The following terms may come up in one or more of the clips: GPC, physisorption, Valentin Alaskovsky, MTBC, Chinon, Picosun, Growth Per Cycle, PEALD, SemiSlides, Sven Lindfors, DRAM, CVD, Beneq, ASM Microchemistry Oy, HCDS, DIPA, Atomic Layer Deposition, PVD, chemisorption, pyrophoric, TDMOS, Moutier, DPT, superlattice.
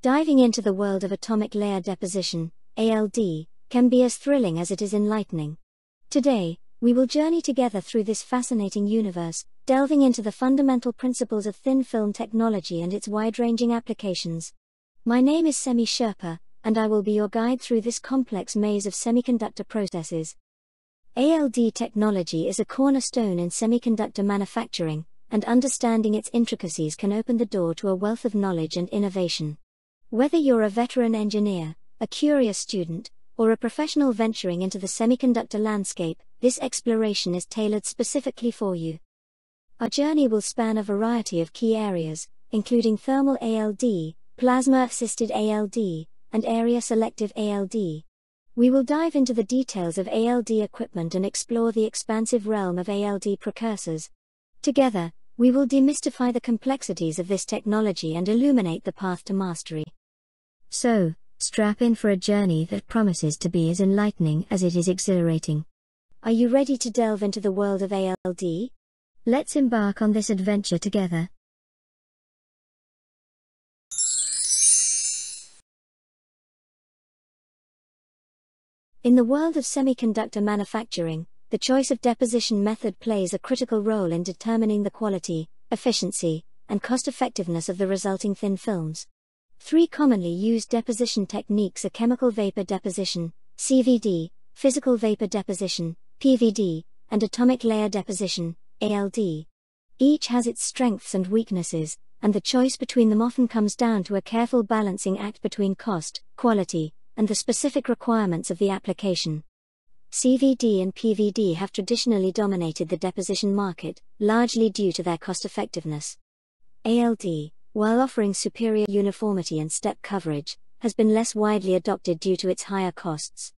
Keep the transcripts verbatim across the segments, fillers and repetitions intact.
Diving into the world of atomic layer deposition, A L D, can be as thrilling as it is enlightening. Today, we will journey together through this fascinating universe, delving into the fundamental principles of thin film technology and its wide-ranging applications. My name is Semi Sherpa, and I will be your guide through this complex maze of semiconductor processes. A L D technology is a cornerstone in semiconductor manufacturing, and understanding its intricacies can open the door to a wealth of knowledge and innovation. Whether you're a veteran engineer, a curious student, or a professional venturing into the semiconductor landscape, this exploration is tailored specifically for you. Our journey will span a variety of key areas, including thermal A L D, plasma-assisted A L D, and area-selective A L D. We will dive into the details of A L D equipment and explore the expansive realm of A L D precursors. Together, we will demystify the complexities of this technology and illuminate the path to mastery. So, strap in for a journey that promises to be as enlightening as it is exhilarating. Are you ready to delve into the world of A L D? Let's embark on this adventure together. In the world of semiconductor manufacturing, the choice of deposition method plays a critical role in determining the quality, efficiency, and cost-effectiveness of the resulting thin films. Three commonly used deposition techniques are chemical vapor deposition, C V D, physical vapor deposition, P V D, and atomic layer deposition, A L D. Each has its strengths and weaknesses, and the choice between them often comes down to a careful balancing act between cost, quality, and the specific requirements of the application. C V D and P V D have traditionally dominated the deposition market, largely due to their cost-effectiveness. A L D, while offering superior uniformity and step coverage, has been less widely adopted due to its higher costs.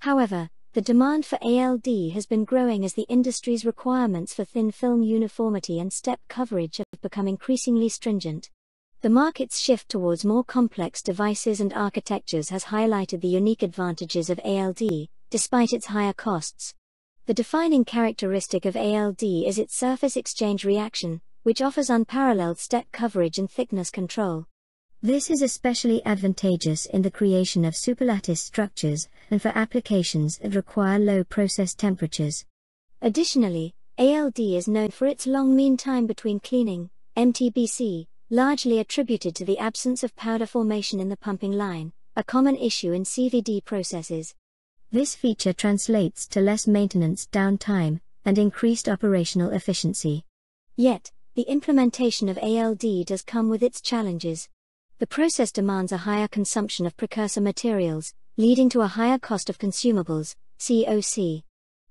However, the demand for A L D has been growing as the industry's requirements for thin film uniformity and step coverage have become increasingly stringent. The market's shift towards more complex devices and architectures has highlighted the unique advantages of A L D, despite its higher costs. The defining characteristic of A L D is its surface exchange reaction, which offers unparalleled step coverage and thickness control. This is especially advantageous in the creation of superlattice structures and for applications that require low process temperatures. Additionally, A L D is known for its long mean time between cleaning, M T B C, largely attributed to the absence of powder formation in the pumping line, a common issue in C V D processes. This feature translates to less maintenance downtime and increased operational efficiency. Yet, the implementation of A L D does come with its challenges. The process demands a higher consumption of precursor materials, leading to a higher cost of consumables, C O C.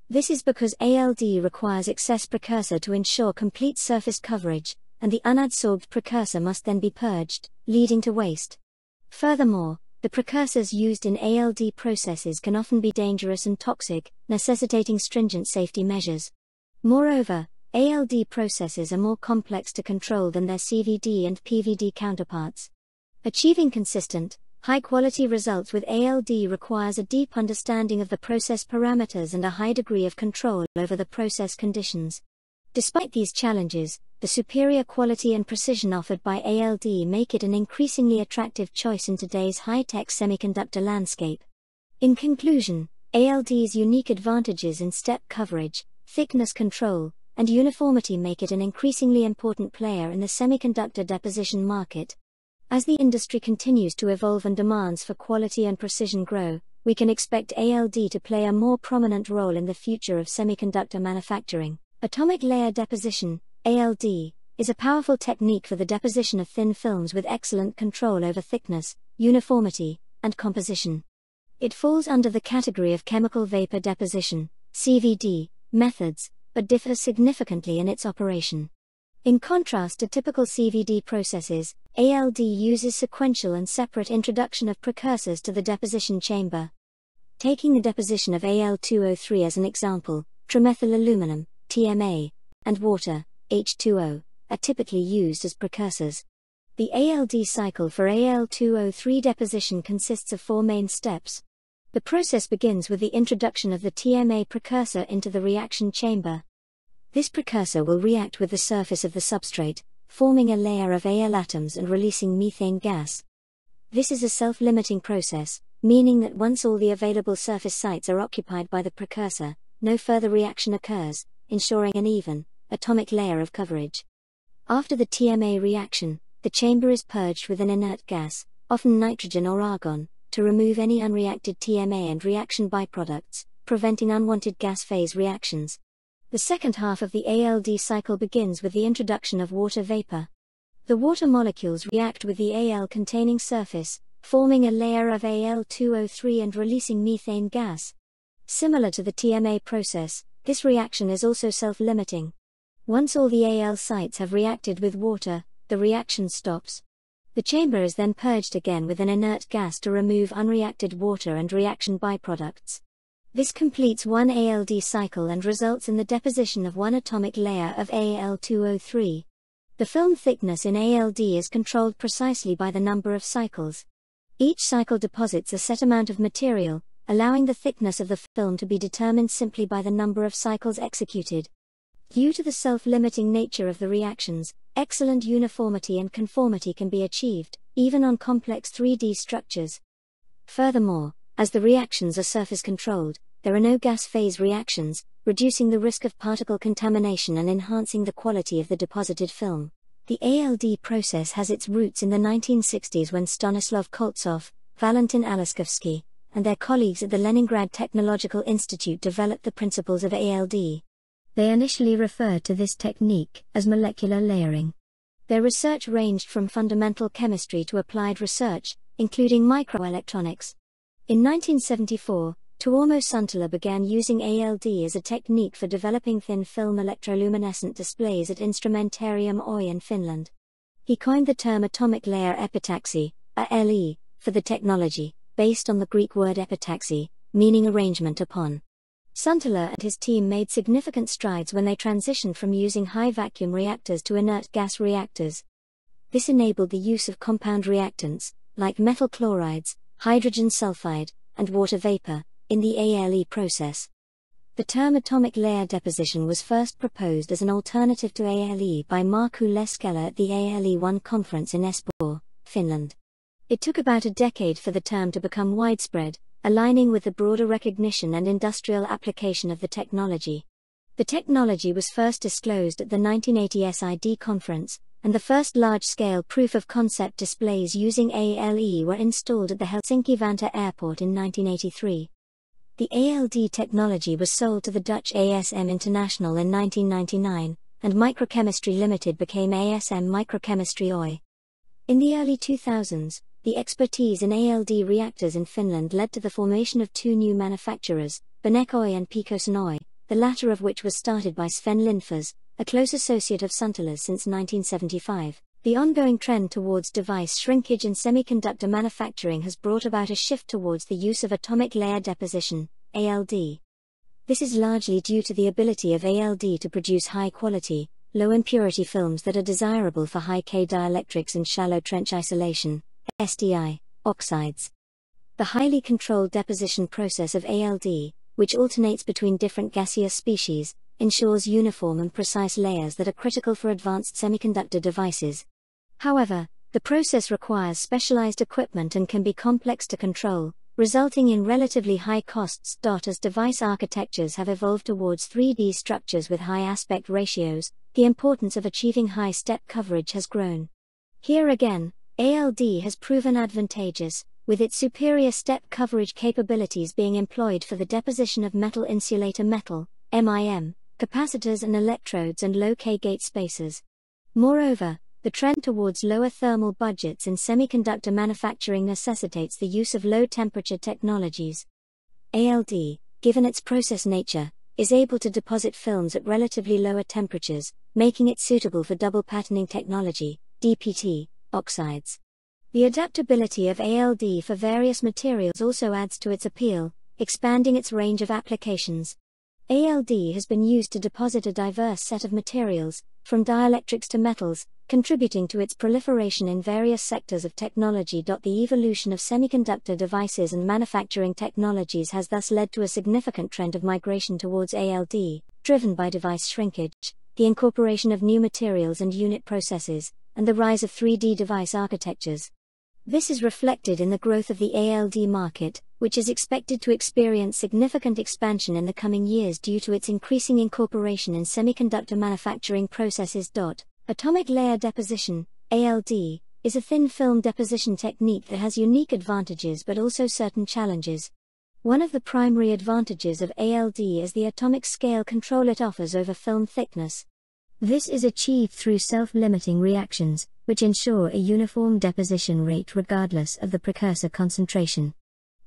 This is because A L D requires excess precursor to ensure complete surface coverage, and the unadsorbed precursor must then be purged, leading to waste. Furthermore, the precursors used in A L D processes can often be dangerous and toxic, necessitating stringent safety measures. Moreover, A L D processes are more complex to control than their C V D and P V D counterparts. Achieving consistent, high-quality results with A L D requires a deep understanding of the process parameters and a high degree of control over the process conditions. Despite these challenges, the superior quality and precision offered by A L D make it an increasingly attractive choice in today's high-tech semiconductor landscape. In conclusion, A L D's unique advantages in step coverage, thickness control, and uniformity make it an increasingly important player in the semiconductor deposition market. As the industry continues to evolve and demands for quality and precision grow, we can expect A L D to play a more prominent role in the future of semiconductor manufacturing. Atomic layer deposition, A L D, is a powerful technique for the deposition of thin films with excellent control over thickness, uniformity, and composition. It falls under the category of chemical vapor deposition, C V D, methods, but differs significantly in its operation. In contrast to typical C V D processes, A L D uses sequential and separate introduction of precursors to the deposition chamber. Taking the deposition of A L two O three as an example, trimethyl aluminum, T M A, and water, H two O, are typically used as precursors. The A L D cycle for A L two O three deposition consists of four main steps. The process begins with the introduction of the T M A precursor into the reaction chamber. This precursor will react with the surface of the substrate, forming a layer of A L atoms and releasing methane gas. This is a self-limiting process, meaning that once all the available surface sites are occupied by the precursor, no further reaction occurs, ensuring an even, atomic layer of coverage. After the T M A reaction, the chamber is purged with an inert gas, often nitrogen or argon, to remove any unreacted T M A and reaction byproducts, preventing unwanted gas phase reactions. The second half of the A L D cycle begins with the introduction of water vapor. The water molecules react with the A L-containing surface, forming a layer of A L two O three and releasing methane gas. Similar to the T M A process, this reaction is also self-limiting. Once all the A L sites have reacted with water, the reaction stops. The chamber is then purged again with an inert gas to remove unreacted water and reaction byproducts. This completes one A L D cycle and results in the deposition of one atomic layer of A L two O three. The film thickness in A L D is controlled precisely by the number of cycles. Each cycle deposits a set amount of material, allowing the thickness of the film to be determined simply by the number of cycles executed. Due to the self-limiting nature of the reactions, excellent uniformity and conformity can be achieved, even on complex three D structures. Furthermore, as the reactions are surface-controlled, there are no gas phase reactions, reducing the risk of particle contamination and enhancing the quality of the deposited film. The A L D process has its roots in the nineteen sixties when Stanislav Koltsov, Valentin Alaskovsky, and their colleagues at the Leningrad Technological Institute developed the principles of A L D. They initially referred to this technique as molecular layering. Their research ranged from fundamental chemistry to applied research, including microelectronics. In nineteen seventy-four, Tuomo Suntola began using A L D as a technique for developing thin-film electroluminescent displays at Instrumentarium Oy in Finland. He coined the term atomic layer epitaxy, A L E, for the technology, based on the Greek word epitaxy, meaning arrangement upon. Suntola and his team made significant strides when they transitioned from using high-vacuum reactors to inert gas reactors. This enabled the use of compound reactants, like metal chlorides, hydrogen sulfide, and water vapor, in the A L E process. The term atomic layer deposition was first proposed as an alternative to A L E by Markku Leskelä at the A L E one conference in Espoo, Finland. It took about a decade for the term to become widespread, aligning with the broader recognition and industrial application of the technology. The technology was first disclosed at the nineteen eighty S I D conference, and the first large-scale proof-of-concept displays using A L E were installed at the Helsinki-Vantaa airport in nineteen eighty-three. The A L D technology was sold to the Dutch A S M International in nineteen ninety-nine, and Microchemistry Limited became A S M Microchemistry Oy. In the early two thousands, the expertise in A L D reactors in Finland led to the formation of two new manufacturers, Beneq Oy and Picosun Oy, the latter of which was started by Sven Lindfors, a close associate of Suntola's since nineteen seventy-five. The ongoing trend towards device shrinkage in semiconductor manufacturing has brought about a shift towards the use of atomic layer deposition, A L D. This is largely due to the ability of A L D to produce high-quality, low-impurity films that are desirable for high-k dielectrics and shallow trench isolation, S T I, oxides. The highly controlled deposition process of A L D, which alternates between different gaseous species, ensures uniform and precise layers that are critical for advanced semiconductor devices. However, the process requires specialized equipment and can be complex to control, resulting in relatively high costs. As device architectures have evolved towards three D structures with high aspect ratios, the importance of achieving high step coverage has grown. Here again, A L D has proven advantageous, with its superior step coverage capabilities being employed for the deposition of metal insulator metal, M I M, capacitors and electrodes and low-k gate spacers. Moreover, the trend towards lower thermal budgets in semiconductor manufacturing necessitates the use of low-temperature technologies. A L D, given its process nature, is able to deposit films at relatively lower temperatures, making it suitable for double patterning technology, D P T, oxides. The adaptability of A L D for various materials also adds to its appeal, expanding its range of applications. A L D has been used to deposit a diverse set of materials, from dielectrics to metals, contributing to its proliferation in various sectors of technology. The evolution of semiconductor devices and manufacturing technologies has thus led to a significant trend of migration towards A L D, driven by device shrinkage, the incorporation of new materials and unit processes, and the rise of three D device architectures. This is reflected in the growth of the A L D market, which is expected to experience significant expansion in the coming years due to its increasing incorporation in semiconductor manufacturing processes. Atomic Layer Deposition, A L D, is a thin film deposition technique that has unique advantages but also certain challenges. One of the primary advantages of A L D is the atomic scale control it offers over film thickness. This is achieved through self-limiting reactions, which ensure a uniform deposition rate regardless of the precursor concentration.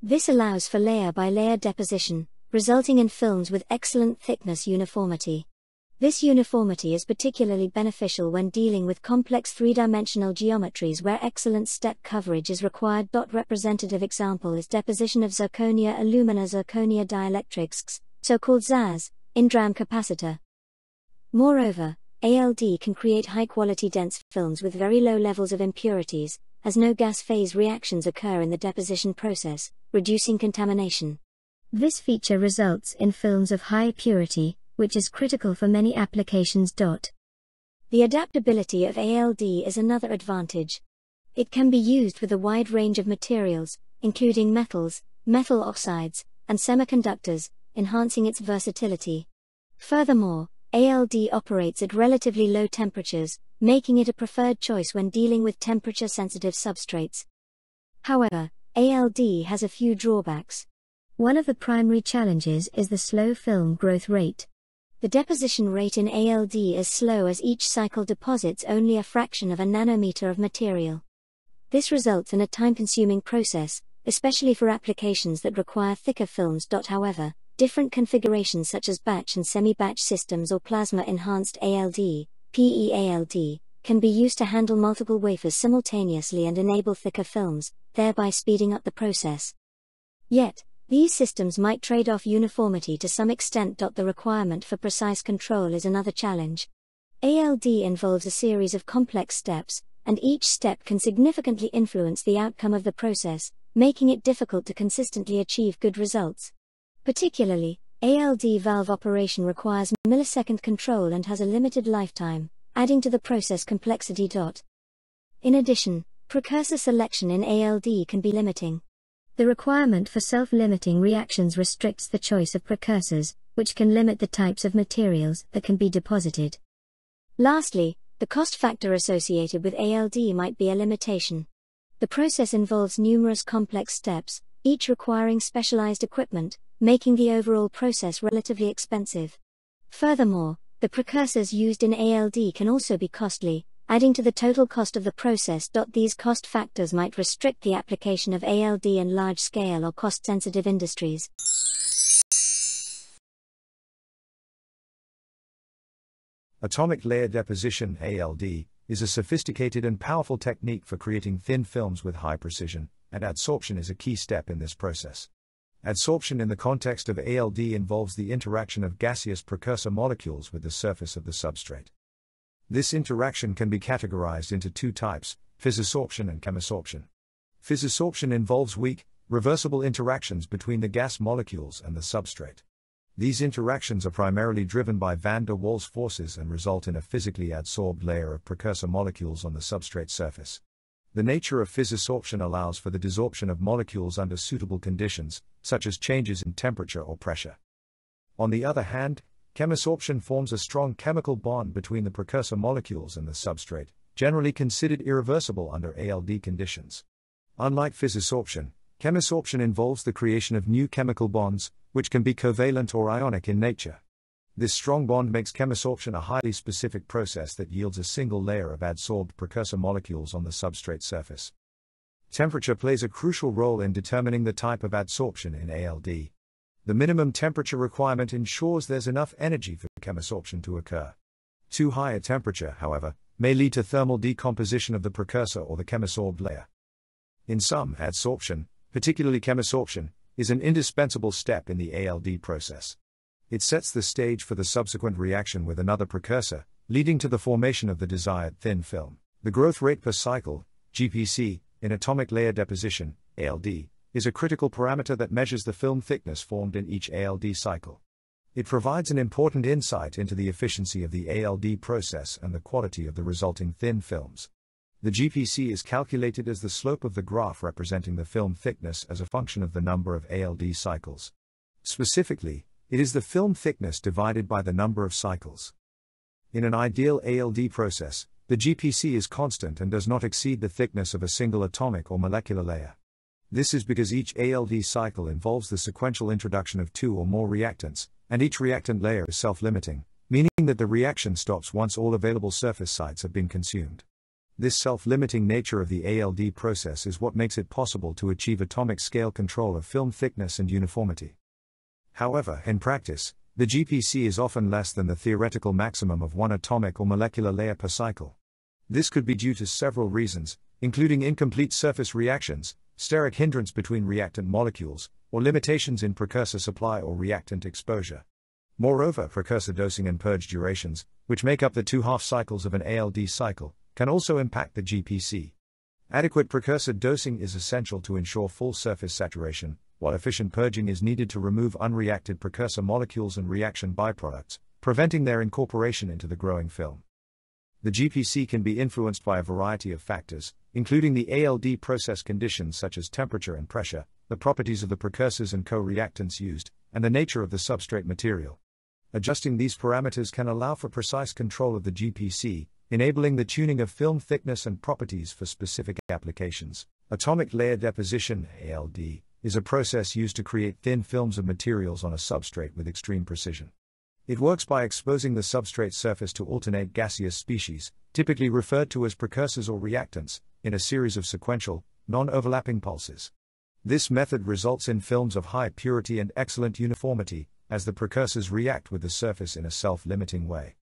This allows for layer-by-layer deposition, resulting in films with excellent thickness uniformity. This uniformity is particularly beneficial when dealing with complex three-dimensional geometries where excellent step coverage is required. Representative example is deposition of zirconia alumina zirconia dielectrics, so-called Z A S, in D R A M capacitor. Moreover, A L D can create high-quality dense films with very low levels of impurities, as no gas phase reactions occur in the deposition process, reducing contamination. This feature results in films of high purity, which is critical for many applications. The adaptability of A L D is another advantage. It can be used with a wide range of materials, including metals, metal oxides, and semiconductors, enhancing its versatility. Furthermore, A L D operates at relatively low temperatures, making it a preferred choice when dealing with temperature-sensitive substrates. However, A L D has a few drawbacks. One of the primary challenges is the slow film growth rate. The deposition rate in A L D is slow as each cycle deposits only a fraction of a nanometer of material. This results in a time-consuming process, especially for applications that require thicker films. However, different configurations such as batch and semi-batch systems or Plasma Enhanced A L D, P E A L D, can be used to handle multiple wafers simultaneously and enable thicker films, thereby speeding up the process. Yet, these systems might trade off uniformity to some extent. The requirement for precise control is another challenge. A L D involves a series of complex steps, and each step can significantly influence the outcome of the process, making it difficult to consistently achieve good results. Particularly, A L D valve operation requires millisecond control and has a limited lifetime, adding to the process complexity. In addition, precursor selection in A L D can be limiting. The requirement for self-limiting reactions restricts the choice of precursors, which can limit the types of materials that can be deposited. Lastly, the cost factor associated with A L D might be a limitation. The process involves numerous complex steps, each requiring specialized equipment, making the overall process relatively expensive. Furthermore, the precursors used in A L D can also be costly, adding to the total cost of the process. These cost factors might restrict the application of A L D in large-scale or cost-sensitive industries. Atomic Layer Deposition (A L D) is a sophisticated and powerful technique for creating thin films with high precision, and adsorption is a key step in this process. Adsorption in the context of A L D involves the interaction of gaseous precursor molecules with the surface of the substrate. This interaction can be categorized into two types, physorption and chemisorption. Physorption involves weak, reversible interactions between the gas molecules and the substrate. These interactions are primarily driven by van der Waals forces and result in a physically adsorbed layer of precursor molecules on the substrate surface. The nature of physorption allows for the desorption of molecules under suitable conditions, such as changes in temperature or pressure. On the other hand, chemisorption forms a strong chemical bond between the precursor molecules and the substrate, generally considered irreversible under A L D conditions. Unlike physorption, chemisorption involves the creation of new chemical bonds, which can be covalent or ionic in nature. This strong bond makes chemisorption a highly specific process that yields a single layer of adsorbed precursor molecules on the substrate surface. Temperature plays a crucial role in determining the type of adsorption in A L D. The minimum temperature requirement ensures there's enough energy for chemisorption to occur. Too high a temperature, however, may lead to thermal decomposition of the precursor or the chemisorbed layer. In sum, adsorption, particularly chemisorption, is an indispensable step in the A L D process. It sets the stage for the subsequent reaction with another precursor, leading to the formation of the desired thin film. The growth rate per cycle, G P C, in atomic layer deposition, A L D, is a critical parameter that measures the film thickness formed in each A L D cycle. It provides an important insight into the efficiency of the A L D process and the quality of the resulting thin films. The G P C is calculated as the slope of the graph representing the film thickness as a function of the number of A L D cycles. Specifically, it is the film thickness divided by the number of cycles. In an ideal A L D process, the G P C is constant and does not exceed the thickness of a single atomic or molecular layer. This is because each A L D cycle involves the sequential introduction of two or more reactants, and each reactant layer is self-limiting, meaning that the reaction stops once all available surface sites have been consumed. This self-limiting nature of the A L D process is what makes it possible to achieve atomic scale control of film thickness and uniformity. However, in practice, the G P C is often less than the theoretical maximum of one atomic or molecular layer per cycle. This could be due to several reasons, including incomplete surface reactions, steric hindrance between reactant molecules, or limitations in precursor supply or reactant exposure. Moreover, precursor dosing and purge durations, which make up the two half cycles of an A L D cycle, can also impact the G P C. Adequate precursor dosing is essential to ensure full surface saturation, while efficient purging is needed to remove unreacted precursor molecules and reaction byproducts, preventing their incorporation into the growing film. The G P C can be influenced by a variety of factors, including the A L D process conditions such as temperature and pressure, the properties of the precursors and co-reactants used, and the nature of the substrate material. Adjusting these parameters can allow for precise control of the G P C, enabling the tuning of film thickness and properties for specific applications. Atomic layer deposition (A L D) is a process used to create thin films of materials on a substrate with extreme precision. It works by exposing the substrate surface to alternate gaseous species, typically referred to as precursors or reactants, in a series of sequential, non-overlapping pulses. This method results in films of high purity and excellent uniformity, as the precursors react with the surface in a self-limiting way.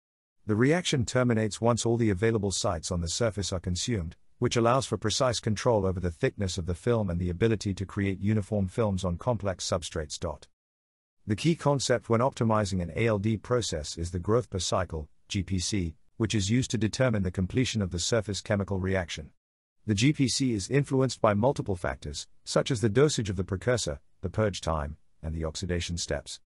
The reaction terminates once all the available sites on the surface are consumed, which allows for precise control over the thickness of the film and the ability to create uniform films on complex substrates. The key concept when optimizing an A L D process is the growth per cycle, G P C, which is used to determine the completion of the surface chemical reaction. The G P C is influenced by multiple factors, such as the dosage of the precursor, the purge time, and the oxidation steps.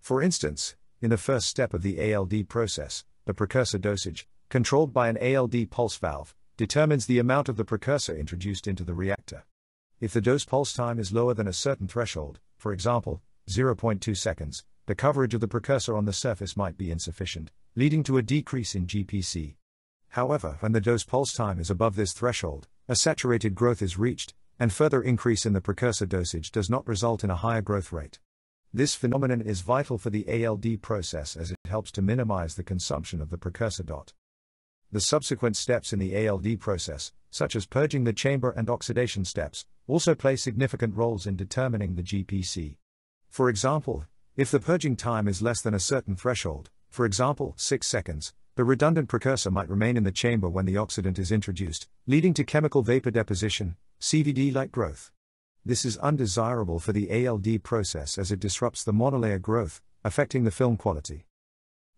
For instance, in the first step of the A L D process, the precursor dosage, controlled by an A L D pulse valve, determines the amount of the precursor introduced into the reactor. If the dose pulse time is lower than a certain threshold, for example, zero point two seconds, the coverage of the precursor on the surface might be insufficient, leading to a decrease in G P C. However, when the dose pulse time is above this threshold, a saturated growth is reached, and further increase in the precursor dosage does not result in a higher growth rate. This phenomenon is vital for the A L D process as it helps to minimize the consumption of the precursor. The subsequent steps in the A L D process, such as purging the chamber and oxidation steps, also play significant roles in determining the G P C. For example, if the purging time is less than a certain threshold, for example, six seconds, the redundant precursor might remain in the chamber when the oxidant is introduced, leading to chemical vapor deposition, C V D-like growth. This is undesirable for the A L D process as it disrupts the monolayer growth, affecting the film quality.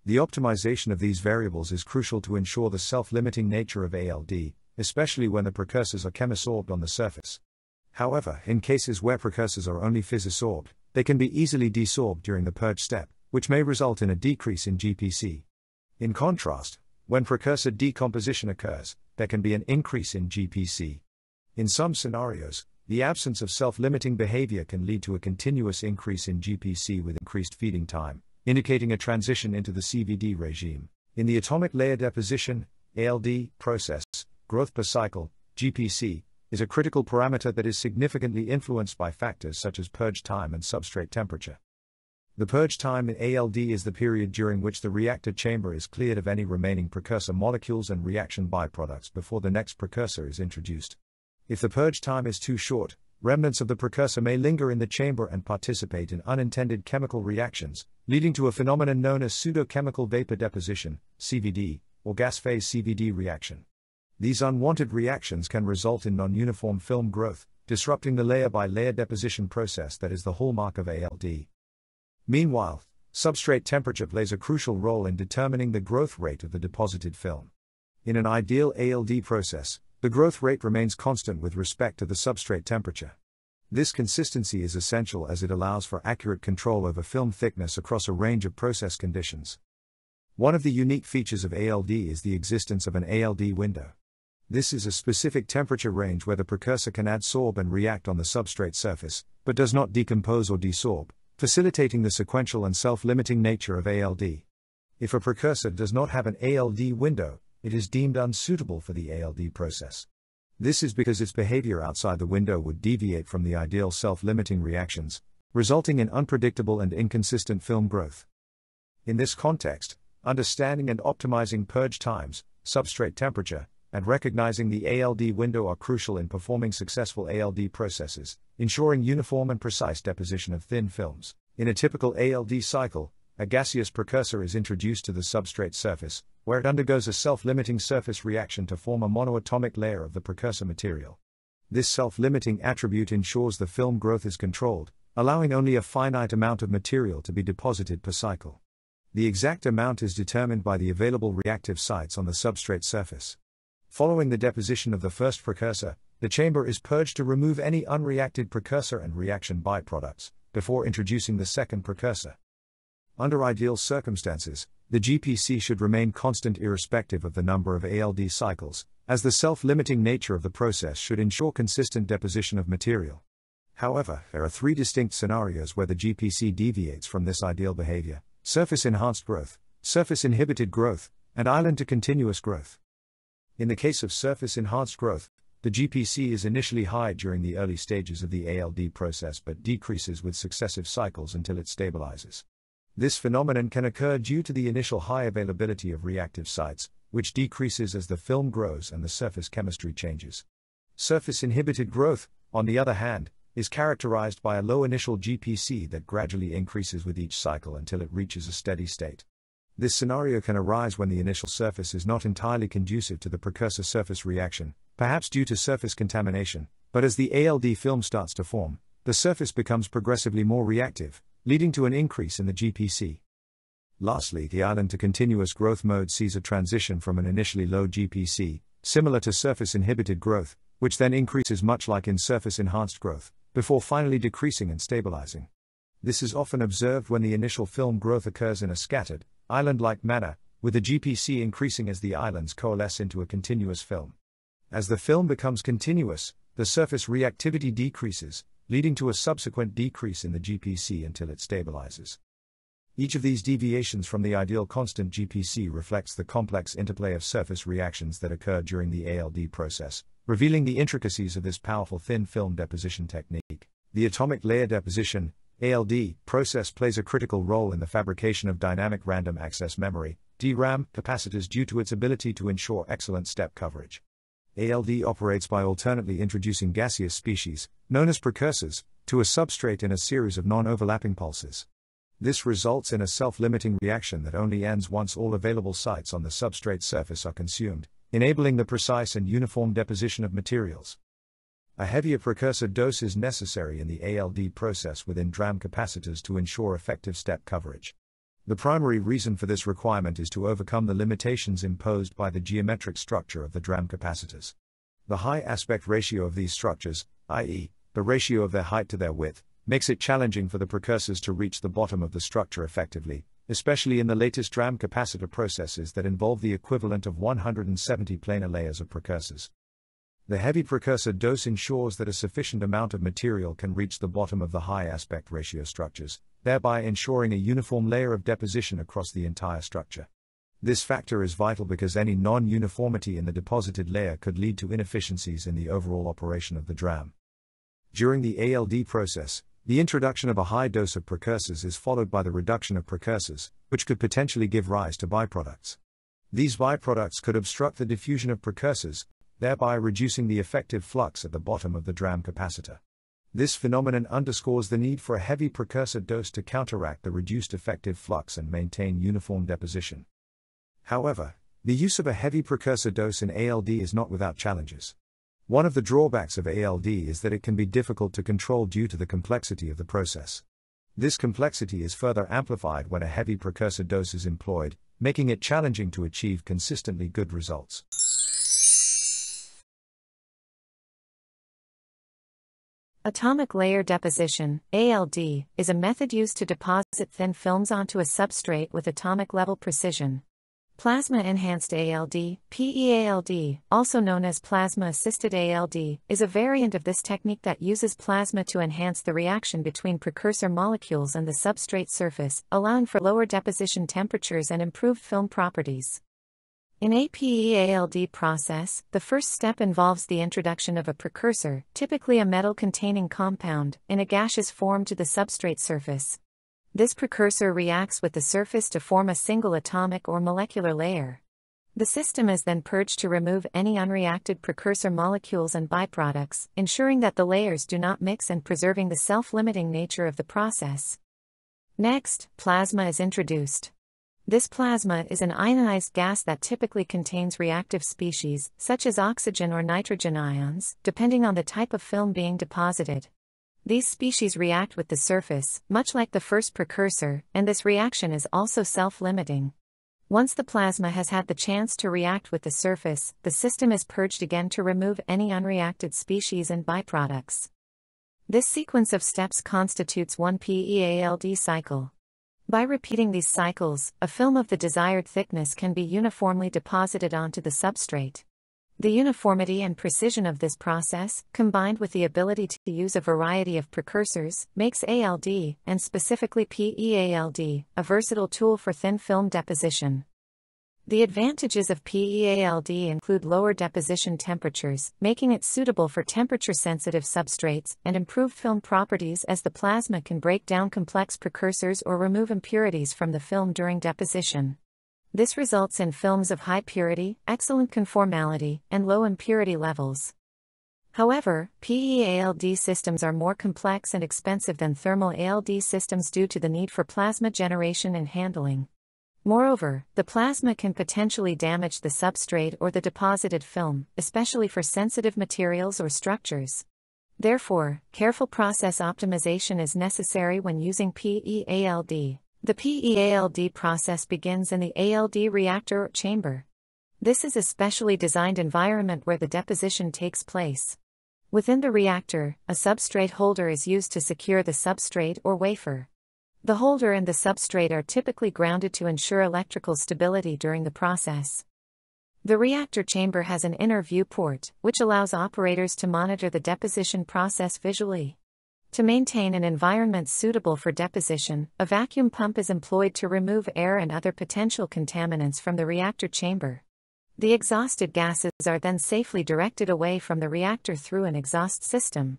The optimization of these variables is crucial to ensure the self-limiting nature of A L D, especially when the precursors are chemisorbed on the surface. However, in cases where precursors are only physisorbed, they can be easily desorbed during the purge step, which may result in a decrease in G P C. In contrast, when precursor decomposition occurs, there can be an increase in G P C. In some scenarios, the absence of self-limiting behavior can lead to a continuous increase in G P C with increased feeding time, indicating a transition into the C V D regime. In the atomic layer deposition (A L D) process, growth per cycle (G P C) is a critical parameter that is significantly influenced by factors such as purge time and substrate temperature. The purge time in A L D is the period during which the reactor chamber is cleared of any remaining precursor molecules and reaction byproducts before the next precursor is introduced. If the purge time is too short, remnants of the precursor may linger in the chamber and participate in unintended chemical reactions, leading to a phenomenon known as pseudochemical vapor deposition, C V D, or gas phase C V D reaction. These unwanted reactions can result in non-uniform film growth, disrupting the layer-by-layer deposition process that is the hallmark of A L D. Meanwhile, substrate temperature plays a crucial role in determining the growth rate of the deposited film. In an ideal A L D process, the growth rate remains constant with respect to the substrate temperature. This consistency is essential as it allows for accurate control over film thickness across a range of process conditions. One of the unique features of A L D is the existence of an A L D window. This is a specific temperature range where the precursor can adsorb and react on the substrate surface, but does not decompose or desorb, facilitating the sequential and self-limiting nature of A L D. If a precursor does not have an A L D window, it is deemed unsuitable for the A L D process. This is because its behavior outside the window would deviate from the ideal self-limiting reactions, resulting in unpredictable and inconsistent film growth. In this context, understanding and optimizing purge times, substrate temperature, and recognizing the A L D window are crucial in performing successful A L D processes, ensuring uniform and precise deposition of thin films. In a typical A L D cycle, a gaseous precursor is introduced to the substrate surface, where it undergoes a self-limiting surface reaction to form a monoatomic layer of the precursor material. This self-limiting attribute ensures the film growth is controlled, allowing only a finite amount of material to be deposited per cycle. The exact amount is determined by the available reactive sites on the substrate surface. Following the deposition of the first precursor, the chamber is purged to remove any unreacted precursor and reaction byproducts, before introducing the second precursor. Under ideal circumstances, the G P C should remain constant irrespective of the number of A L D cycles, as the self-limiting nature of the process should ensure consistent deposition of material. However, there are three distinct scenarios where the G P C deviates from this ideal behavior: surface-enhanced growth, surface-inhibited growth, and island-to-continuous growth. In the case of surface-enhanced growth, the G P C is initially high during the early stages of the A L D process but decreases with successive cycles until it stabilizes. This phenomenon can occur due to the initial high availability of reactive sites, which decreases as the film grows and the surface chemistry changes. Surface-inhibited growth, on the other hand, is characterized by a low initial G P C that gradually increases with each cycle until it reaches a steady state. This scenario can arise when the initial surface is not entirely conducive to the precursor surface reaction, perhaps due to surface contamination, but as the A L D film starts to form, the surface becomes progressively more reactive, leading to an increase in the G P C. Lastly, the island-to-continuous growth mode sees a transition from an initially low G P C, similar to surface-inhibited growth, which then increases much like in surface-enhanced growth, before finally decreasing and stabilizing. This is often observed when the initial film growth occurs in a scattered, island-like manner, with the G P C increasing as the islands coalesce into a continuous film. As the film becomes continuous, the surface reactivity decreases, leading to a subsequent decrease in the G P C until it stabilizes. Each of these deviations from the ideal constant G P C reflects the complex interplay of surface reactions that occur during the A L D process, revealing the intricacies of this powerful thin film deposition technique. The atomic layer deposition (A L D) process plays a critical role in the fabrication of dynamic random access memory (D RAM) capacitors due to its ability to ensure excellent step coverage. A L D operates by alternately introducing gaseous species, known as precursors, to a substrate in a series of non-overlapping pulses. This results in a self-limiting reaction that only ends once all available sites on the substrate surface are consumed, enabling the precise and uniform deposition of materials. A heavier precursor dose is necessary in the A L D process within D RAM capacitors to ensure effective step coverage. The primary reason for this requirement is to overcome the limitations imposed by the geometric structure of the D RAM capacitors. The high aspect ratio of these structures, that is, the ratio of their height to their width, makes it challenging for the precursors to reach the bottom of the structure effectively, especially in the latest D RAM capacitor processes that involve the equivalent of one hundred seventy planar layers of precursors. The heavy precursor dose ensures that a sufficient amount of material can reach the bottom of the high aspect ratio structures, thereby ensuring a uniform layer of deposition across the entire structure. This factor is vital because any non-uniformity in the deposited layer could lead to inefficiencies in the overall operation of the D RAM. During the A L D process, the introduction of a high dose of precursors is followed by the reduction of precursors, which could potentially give rise to byproducts. These byproducts could obstruct the diffusion of precursors, thereby reducing the effective flux at the bottom of the D RAM capacitor. This phenomenon underscores the need for a heavy precursor dose to counteract the reduced effective flux and maintain uniform deposition. However, the use of a heavy precursor dose in A L D is not without challenges. One of the drawbacks of A L D is that it can be difficult to control due to the complexity of the process. This complexity is further amplified when a heavy precursor dose is employed, making it challenging to achieve consistently good results. Atomic layer deposition (A L D) is a method used to deposit thin films onto a substrate with atomic level precision. Plasma Enhanced A L D, P E A L D, also known as plasma-assisted A L D, is a variant of this technique that uses plasma to enhance the reaction between precursor molecules and the substrate surface, allowing for lower deposition temperatures and improved film properties. In a P E A L D process, the first step involves the introduction of a precursor, typically a metal-containing compound, in a gaseous form to the substrate surface. This precursor reacts with the surface to form a single atomic or molecular layer. The system is then purged to remove any unreacted precursor molecules and byproducts, ensuring that the layers do not mix and preserving the self-limiting nature of the process. Next, plasma is introduced. This plasma is an ionized gas that typically contains reactive species, such as oxygen or nitrogen ions, depending on the type of film being deposited. These species react with the surface, much like the first precursor, and this reaction is also self-limiting. Once the plasma has had the chance to react with the surface, the system is purged again to remove any unreacted species and byproducts. This sequence of steps constitutes one P E A L D cycle. By repeating these cycles, a film of the desired thickness can be uniformly deposited onto the substrate. The uniformity and precision of this process, combined with the ability to use a variety of precursors, makes A L D, and specifically P E A L D, a versatile tool for thin film deposition. The advantages of P E A L D include lower deposition temperatures, making it suitable for temperature-sensitive substrates, and improved film properties as the plasma can break down complex precursors or remove impurities from the film during deposition. This results in films of high purity, excellent conformality, and low impurity levels. However, P E A L D systems are more complex and expensive than thermal A L D systems due to the need for plasma generation and handling. Moreover, the plasma can potentially damage the substrate or the deposited film, especially for sensitive materials or structures. Therefore, careful process optimization is necessary when using P E A L D. The P E A L D process begins in the A L D reactor or chamber. This is a specially designed environment where the deposition takes place. Within the reactor, a substrate holder is used to secure the substrate or wafer. The holder and the substrate are typically grounded to ensure electrical stability during the process. The reactor chamber has an inner viewport, which allows operators to monitor the deposition process visually. To maintain an environment suitable for deposition, a vacuum pump is employed to remove air and other potential contaminants from the reactor chamber. The exhausted gases are then safely directed away from the reactor through an exhaust system.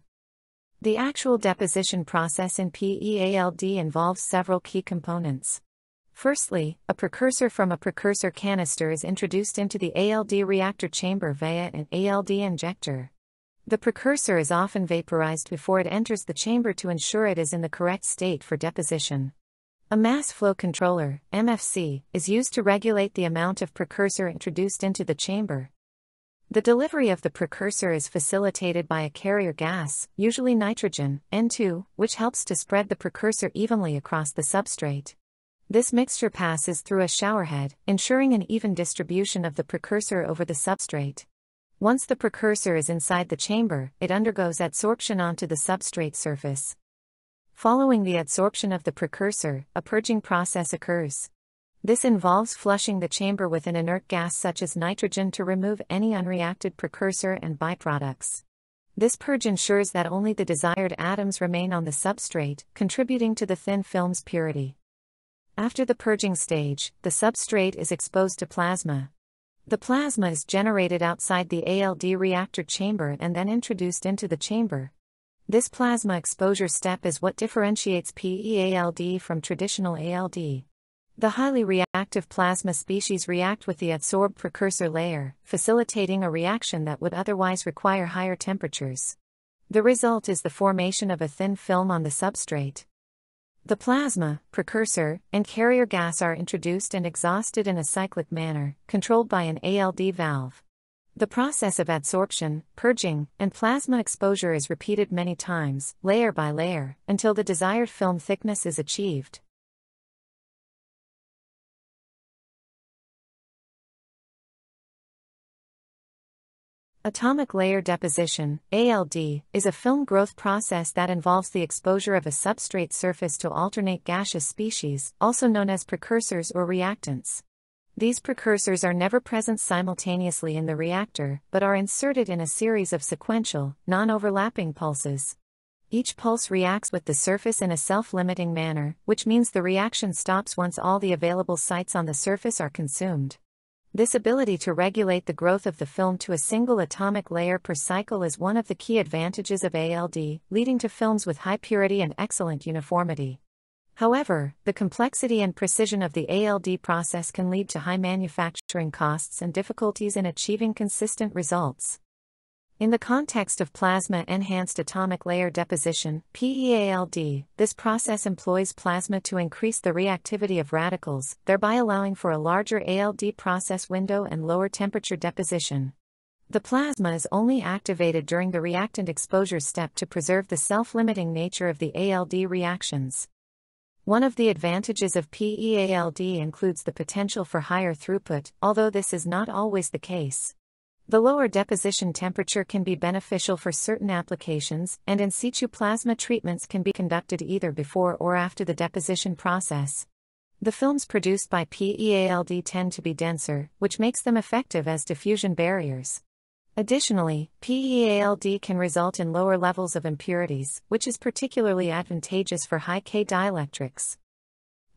The actual deposition process in P E A L D involves several key components. Firstly, a precursor from a precursor canister is introduced into the A L D reactor chamber via an A L D injector. The precursor is often vaporized before it enters the chamber to ensure it is in the correct state for deposition. A mass flow controller, M F C, is used to regulate the amount of precursor introduced into the chamber. The delivery of the precursor is facilitated by a carrier gas, usually nitrogen, N two, which helps to spread the precursor evenly across the substrate. This mixture passes through a showerhead, ensuring an even distribution of the precursor over the substrate. Once the precursor is inside the chamber, it undergoes adsorption onto the substrate surface. Following the adsorption of the precursor, a purging process occurs. This involves flushing the chamber with an inert gas such as nitrogen to remove any unreacted precursor and byproducts. This purge ensures that only the desired atoms remain on the substrate, contributing to the thin film's purity. After the purging stage, the substrate is exposed to plasma. The plasma is generated outside the A L D reactor chamber and then introduced into the chamber. This plasma exposure step is what differentiates P E A L D from traditional A L D. The highly reactive plasma species react with the adsorbed precursor layer, facilitating a reaction that would otherwise require higher temperatures. The result is the formation of a thin film on the substrate. The plasma, precursor, and carrier gas are introduced and exhausted in a cyclic manner, controlled by an A L D valve. The process of adsorption, purging, and plasma exposure is repeated many times, layer by layer, until the desired film thickness is achieved. Atomic layer deposition, A L D, is a film growth process that involves the exposure of a substrate surface to alternate gaseous species, also known as precursors or reactants. These precursors are never present simultaneously in the reactor, but are inserted in a series of sequential, non-overlapping pulses. Each pulse reacts with the surface in a self-limiting manner, which means the reaction stops once all the available sites on the surface are consumed. This ability to regulate the growth of the film to a single atomic layer per cycle is one of the key advantages of A L D, leading to films with high purity and excellent uniformity. However, the complexity and precision of the A L D process can lead to high manufacturing costs and difficulties in achieving consistent results. In the context of Plasma Enhanced Atomic Layer Deposition (P E A L D), this process employs plasma to increase the reactivity of radicals, thereby allowing for a larger A L D process window and lower temperature deposition. The plasma is only activated during the reactant exposure step to preserve the self-limiting nature of the A L D reactions. One of the advantages of P E A L D includes the potential for higher throughput, although this is not always the case. The lower deposition temperature can be beneficial for certain applications, and in situ plasma treatments can be conducted either before or after the deposition process. The films produced by P E A L D tend to be denser, which makes them effective as diffusion barriers. Additionally, P E A L D can result in lower levels of impurities, which is particularly advantageous for high K dielectrics.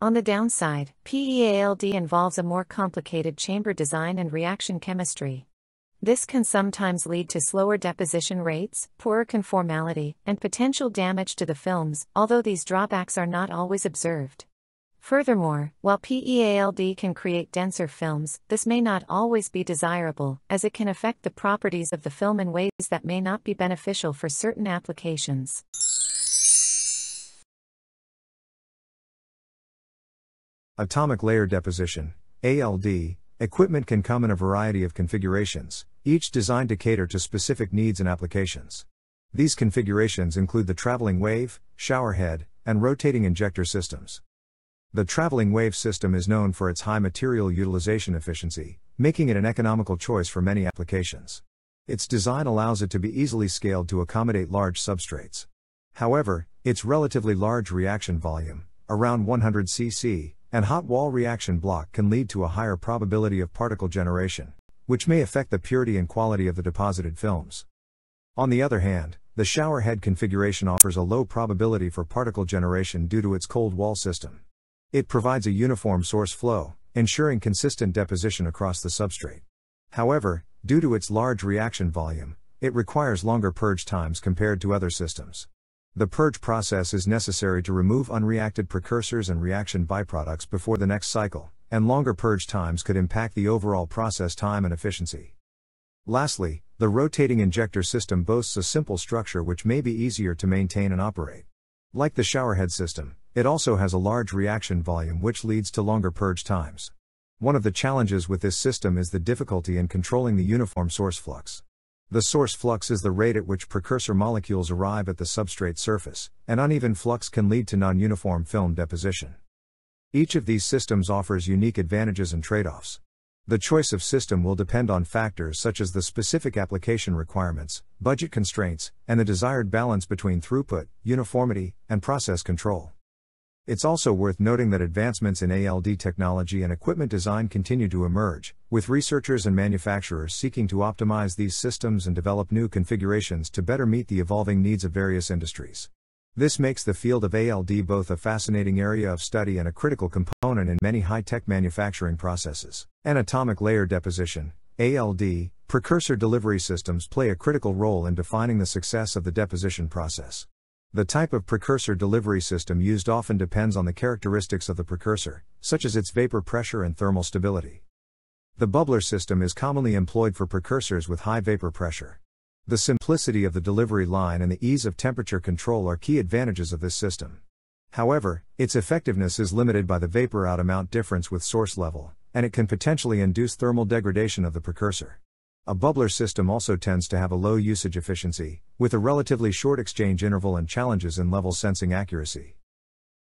On the downside, P E A L D involves a more complicated chamber design and reaction chemistry. This can sometimes lead to slower deposition rates, poorer conformality, and potential damage to the films, although these drawbacks are not always observed. Furthermore, while P E A L D can create denser films, this may not always be desirable, as it can affect the properties of the film in ways that may not be beneficial for certain applications. Atomic Layer Deposition (A L D) equipment can come in a variety of configurations, each designed to cater to specific needs and applications. These configurations include the traveling wave, showerhead, and rotating injector systems. The traveling wave system is known for its high material utilization efficiency, making it an economical choice for many applications. Its design allows it to be easily scaled to accommodate large substrates. However, its relatively large reaction volume, around one hundred cc, and hot wall reaction block can lead to a higher probability of particle generation, which may affect the purity and quality of the deposited films. On the other hand, the showerhead configuration offers a low probability for particle generation due to its cold wall system. It provides a uniform source flow, ensuring consistent deposition across the substrate. However, due to its large reaction volume, it requires longer purge times compared to other systems. The purge process is necessary to remove unreacted precursors and reaction byproducts before the next cycle, and longer purge times could impact the overall process time and efficiency. Lastly, the rotating injector system boasts a simple structure which may be easier to maintain and operate. Like the showerhead system, it also has a large reaction volume which leads to longer purge times. One of the challenges with this system is the difficulty in controlling the uniform source flux. The source flux is the rate at which precursor molecules arrive at the substrate surface, and uneven flux can lead to non-uniform film deposition. Each of these systems offers unique advantages and trade-offs. The choice of system will depend on factors such as the specific application requirements, budget constraints, and the desired balance between throughput, uniformity, and process control. It's also worth noting that advancements in A L D technology and equipment design continue to emerge, with researchers and manufacturers seeking to optimize these systems and develop new configurations to better meet the evolving needs of various industries. This makes the field of A L D both a fascinating area of study and a critical component in many high-tech manufacturing processes. And atomic layer deposition, A L D, precursor delivery systems play a critical role in defining the success of the deposition process. The type of precursor delivery system used often depends on the characteristics of the precursor, such as its vapor pressure and thermal stability. The bubbler system is commonly employed for precursors with high vapor pressure. The simplicity of the delivery line and the ease of temperature control are key advantages of this system. However, its effectiveness is limited by the vapor out amount difference with source level, and it can potentially induce thermal degradation of the precursor. A bubbler system also tends to have a low usage efficiency, with a relatively short exchange interval and challenges in level sensing accuracy.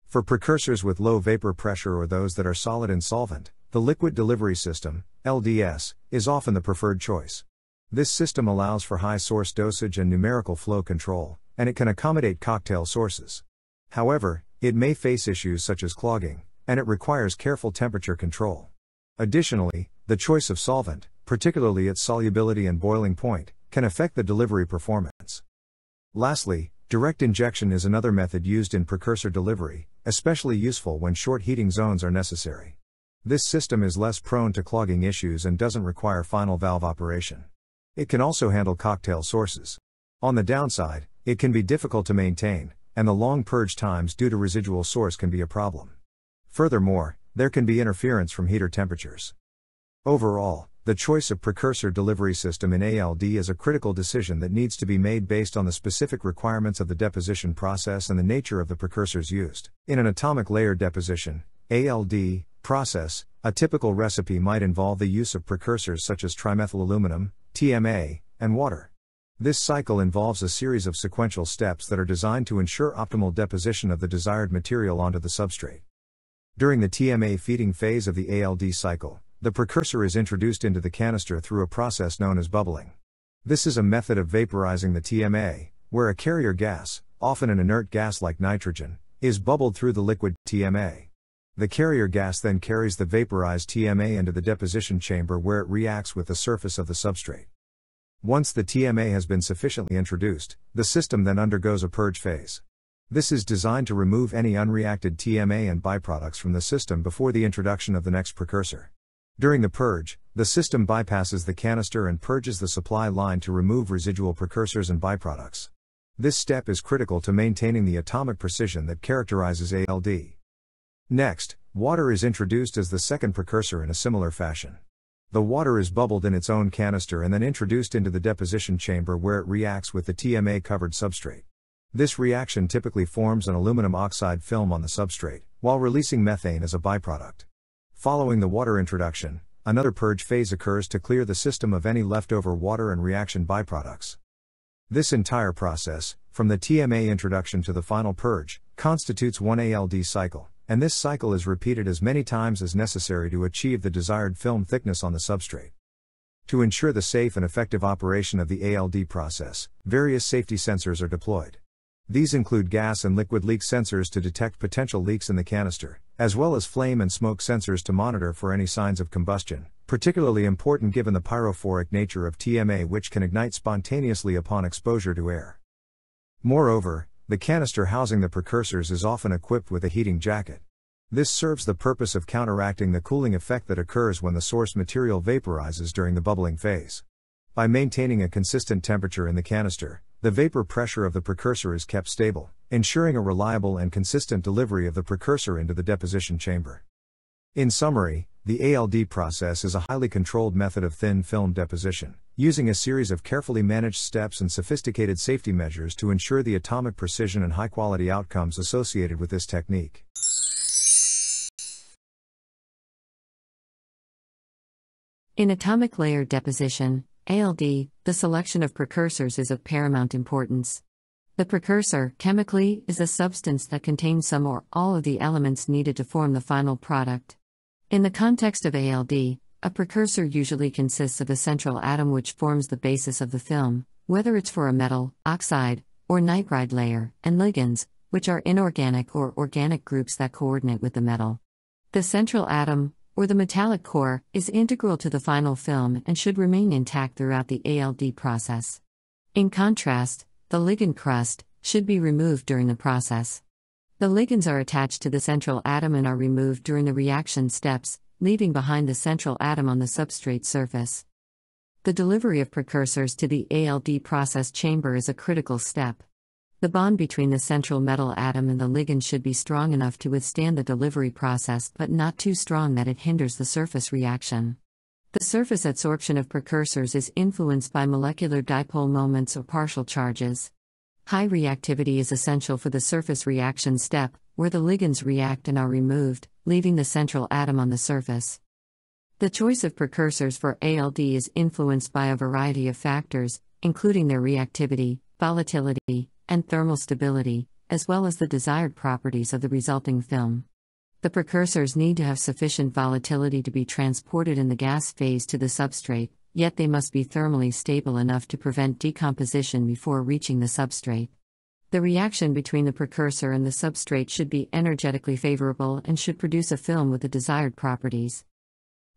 For precursors with low vapor pressure or those that are solid and solvent, the liquid delivery system, L D S, is often the preferred choice. This system allows for high source dosage and numerical flow control, and it can accommodate cocktail sources. However, it may face issues such as clogging, and it requires careful temperature control. Additionally, the choice of solvent, particularly its solubility and boiling point, can affect the delivery performance. Lastly, direct injection is another method used in precursor delivery, especially useful when short heating zones are necessary. This system is less prone to clogging issues and doesn't require final valve operation. It can also handle cocktail sources. On the downside, it can be difficult to maintain, and the long purge times due to residual source can be a problem. Furthermore, there can be interference from heater temperatures. Overall, the choice of precursor delivery system in A L D is a critical decision that needs to be made based on the specific requirements of the deposition process and the nature of the precursors used. In an atomic layer deposition, A L D, process, a typical recipe might involve the use of precursors such as trimethyl aluminum, T M A, and water. This cycle involves a series of sequential steps that are designed to ensure optimal deposition of the desired material onto the substrate. During the T M A feeding phase of the A L D cycle, the precursor is introduced into the canister through a process known as bubbling. This is a method of vaporizing the T M A, where a carrier gas, often an inert gas like nitrogen, is bubbled through the liquid T M A. The carrier gas then carries the vaporized T M A into the deposition chamber where it reacts with the surface of the substrate. Once the T M A has been sufficiently introduced, the system then undergoes a purge phase. This is designed to remove any unreacted T M A and byproducts from the system before the introduction of the next precursor. During the purge, the system bypasses the canister and purges the supply line to remove residual precursors and byproducts. This step is critical to maintaining the atomic precision that characterizes A L D. Next, water is introduced as the second precursor in a similar fashion. The water is bubbled in its own canister and then introduced into the deposition chamber where it reacts with the T M A-covered substrate. This reaction typically forms an aluminum oxide film on the substrate, while releasing methane as a byproduct. Following the water introduction, another purge phase occurs to clear the system of any leftover water and reaction byproducts. This entire process, from the T M A introduction to the final purge, constitutes one A L D cycle, and this cycle is repeated as many times as necessary to achieve the desired film thickness on the substrate. To ensure the safe and effective operation of the A L D process, various safety sensors are deployed. These include gas and liquid leak sensors to detect potential leaks in the canister, as well as flame and smoke sensors to monitor for any signs of combustion, particularly important given the pyrophoric nature of T M A, which can ignite spontaneously upon exposure to air. Moreover, the canister housing the precursors is often equipped with a heating jacket. This serves the purpose of counteracting the cooling effect that occurs when the source material vaporizes during the bubbling phase. By maintaining a consistent temperature in the canister, the vapor pressure of the precursor is kept stable, ensuring a reliable and consistent delivery of the precursor into the deposition chamber. In summary, the A L D process is a highly controlled method of thin film deposition, using a series of carefully managed steps and sophisticated safety measures to ensure the atomic precision and high-quality outcomes associated with this technique. In atomic layer deposition, A L D, the selection of precursors is of paramount importance. The precursor, chemically, is a substance that contains some or all of the elements needed to form the final product. In the context of A L D, a precursor usually consists of a central atom which forms the basis of the film, whether it's for a metal, oxide, or nitride layer, and ligands, which are inorganic or organic groups that coordinate with the metal. The central atom, or the metallic core, is integral to the final film and should remain intact throughout the A L D process. In contrast, the ligand crust should be removed during the process. The ligands are attached to the central atom and are removed during the reaction steps, leaving behind the central atom on the substrate surface. The delivery of precursors to the A L D process chamber is a critical step. The bond between the central metal atom and the ligand should be strong enough to withstand the delivery process but not too strong that it hinders the surface reaction. The surface adsorption of precursors is influenced by molecular dipole moments or partial charges. High reactivity is essential for the surface reaction step, where the ligands react and are removed, leaving the central atom on the surface. The choice of precursors for A L D is influenced by a variety of factors, including their reactivity, volatility, and thermal stability, as well as the desired properties of the resulting film. The precursors need to have sufficient volatility to be transported in the gas phase to the substrate, yet they must be thermally stable enough to prevent decomposition before reaching the substrate. The reaction between the precursor and the substrate should be energetically favorable and should produce a film with the desired properties.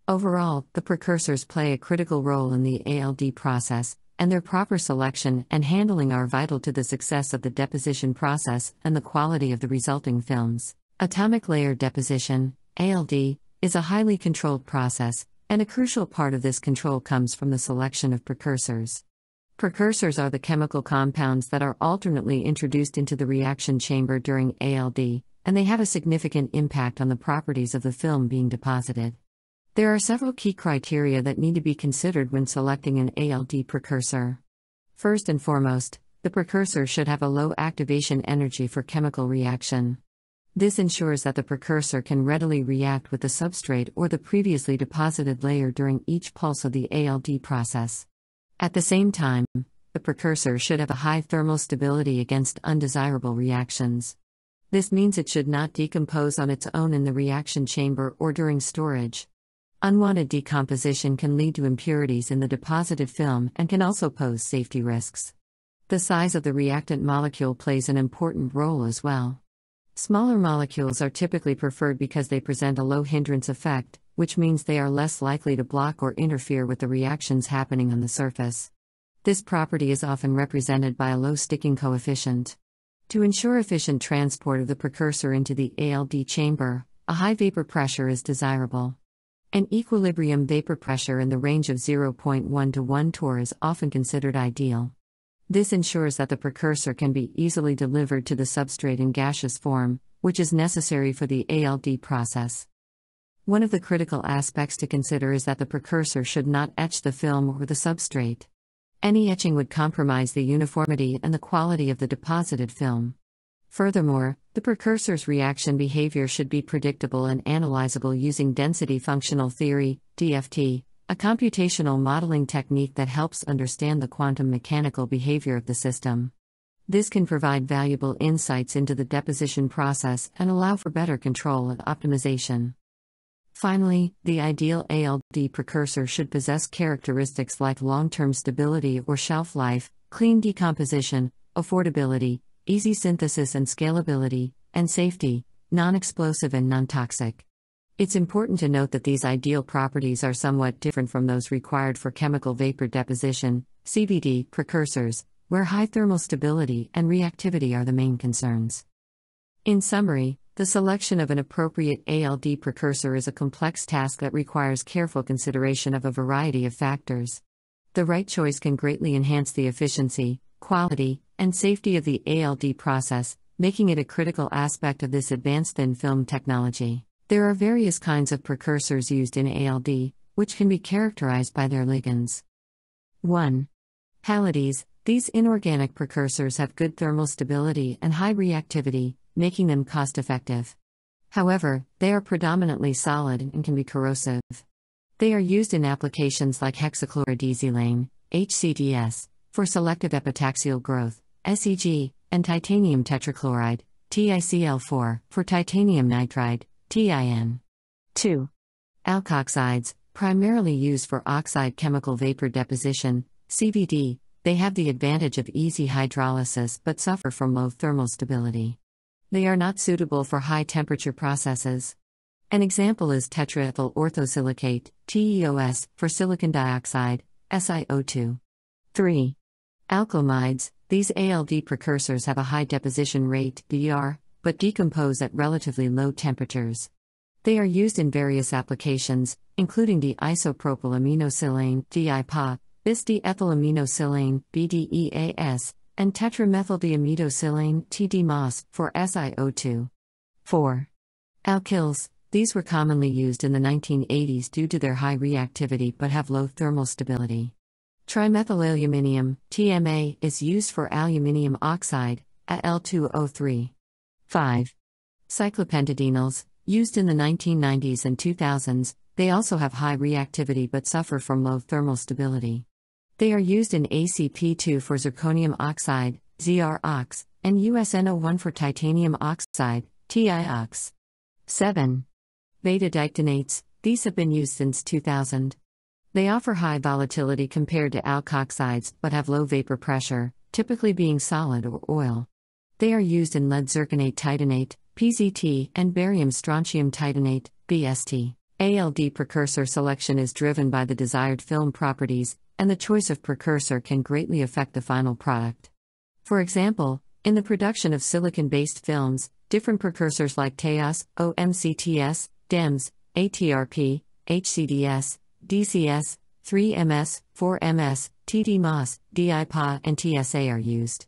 Overall, the precursors play a critical role in the A L D process, and their proper selection and handling are vital to the success of the deposition process and the quality of the resulting films. Atomic layer deposition, A L D, is a highly controlled process, and a crucial part of this control comes from the selection of precursors. Precursors are the chemical compounds that are alternately introduced into the reaction chamber during A L D, and they have a significant impact on the properties of the film being deposited. There are several key criteria that need to be considered when selecting an A L D precursor. First and foremost, the precursor should have a low activation energy for chemical reaction. This ensures that the precursor can readily react with the substrate or the previously deposited layer during each pulse of the A L D process. At the same time, the precursor should have a high thermal stability against undesirable reactions. This means it should not decompose on its own in the reaction chamber or during storage. Unwanted decomposition can lead to impurities in the deposited film and can also pose safety risks. The size of the reactant molecule plays an important role as well. Smaller molecules are typically preferred because they present a low hindrance effect, which means they are less likely to block or interfere with the reactions happening on the surface. This property is often represented by a low sticking coefficient. To ensure efficient transport of the precursor into the A L D chamber, a high vapor pressure is desirable. An equilibrium vapor pressure in the range of zero point one to one torr is often considered ideal. This ensures that the precursor can be easily delivered to the substrate in gaseous form, which is necessary for the A L D process. One of the critical aspects to consider is that the precursor should not etch the film or the substrate. Any etching would compromise the uniformity and the quality of the deposited film. Furthermore, the precursor's reaction behavior should be predictable and analyzable using density functional theory, D F T, a computational modeling technique that helps understand the quantum mechanical behavior of the system. This can provide valuable insights into the deposition process and allow for better control and optimization. Finally, the ideal A L D precursor should possess characteristics like long-term stability or shelf life, clean decomposition, affordability, easy synthesis and scalability, and safety, non-explosive and non-toxic. It's important to note that these ideal properties are somewhat different from those required for chemical vapor deposition, C V D, precursors, where high thermal stability and reactivity are the main concerns. In summary, the selection of an appropriate A L D precursor is a complex task that requires careful consideration of a variety of factors. The right choice can greatly enhance the efficiency, quality, and safety of the A L D process, making it a critical aspect of this advanced thin film technology. There are various kinds of precursors used in A L D, which can be characterized by their ligands. one. Halides. These inorganic precursors have good thermal stability and high reactivity, making them cost-effective. However, they are predominantly solid and can be corrosive. They are used in applications like hexachlorodesilane, H C D S, for selective epitaxial growth, S E G, and titanium tetrachloride, T I C L four, for titanium nitride, T I N. two. Alkoxides, primarily used for oxide chemical vapor deposition, C V D, they have the advantage of easy hydrolysis but suffer from low thermal stability. They are not suitable for high-temperature processes. An example is tetraethyl orthosilicate, T E O S, for silicon dioxide, S I O two. three. Alkymides. These A L D precursors have a high deposition rate, D R, but decompose at relatively low temperatures. They are used in various applications, including diisopropylaminosilane, D I P A, bisdiethylaminosilane, B D E A S, and tetramethyldiametosilane, T D M O S, for S I O two. four. Alkyls. These were commonly used in the nineteen eighties due to their high reactivity but have low thermal stability. Trimethylaluminium, T M A, is used for aluminium oxide, A L two O three. five. Cyclopentadenols, used in the nineteen nineties and two thousands, they also have high reactivity but suffer from low thermal stability. They are used in A C P two for zirconium oxide, Z R O X, and U S N O one for titanium oxide, T I O X. seven. Beta-dictinates, these have been used since two thousand. They offer high volatility compared to alkoxides but have low vapor pressure, typically being solid or oil. They are used in lead zirconate titanate, P Z T, and barium strontium titanate, B S T. A L D precursor selection is driven by the desired film properties, and the choice of precursor can greatly affect the final product. For example, in the production of silicon-based films, different precursors like T A S, O M C T S, D E M S, A T R P, H C D S, D C S, three M S, four M S, T D M O S, D I P A, and T S A are used.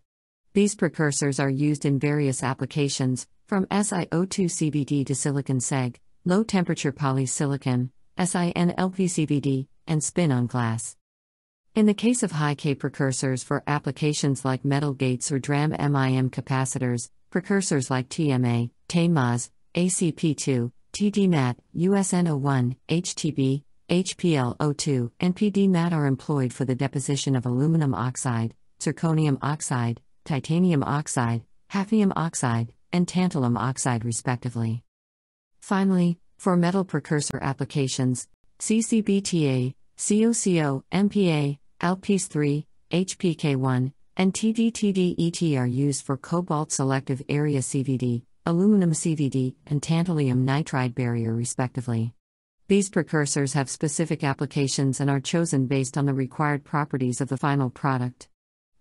These precursors are used in various applications, from S I O two C V D to silicon seg, low-temperature polysilicon, S I N L P C V D, and spin-on glass. In the case of high-K precursors for applications like metal gates or D R A M M I M capacitors, precursors like T M A, T M A S, A C P two, T D M A T, U S N zero one, H T B, H P L zero two, and P D M A T are employed for the deposition of aluminum oxide, zirconium oxide, titanium oxide, hafnium oxide, and tantalum oxide respectively. Finally, for metal precursor applications, C C B T A, C O C O, M P A, L P S three, H P K one, and T D T D E T are used for cobalt selective area C V D, aluminum C V D, and tantalum nitride barrier respectively. These precursors have specific applications and are chosen based on the required properties of the final product.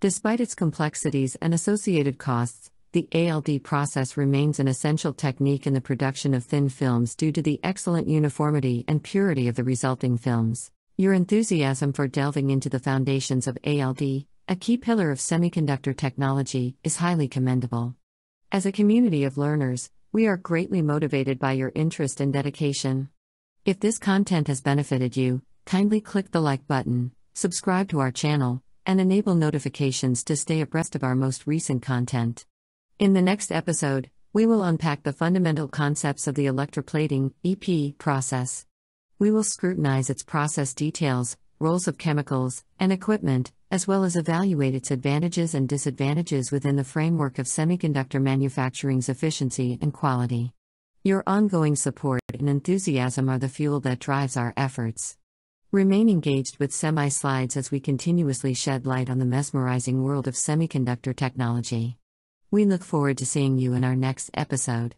Despite its complexities and associated costs, the A L D process remains an essential technique in the production of thin films due to the excellent uniformity and purity of the resulting films. Your enthusiasm for delving into the foundations of A L D, a key pillar of semiconductor technology, is highly commendable. As a community of learners, we are greatly motivated by your interest and dedication. If this content has benefited you, kindly click the like button, subscribe to our channel, and enable notifications to stay abreast of our most recent content. In the next episode, we will unpack the fundamental concepts of the electroplating E P process. We will scrutinize its process details, roles of chemicals, and equipment, as well as evaluate its advantages and disadvantages within the framework of semiconductor manufacturing's efficiency and quality. Your ongoing support and enthusiasm are the fuel that drives our efforts. Remain engaged with SemiSlides as we continuously shed light on the mesmerizing world of semiconductor technology. We look forward to seeing you in our next episode.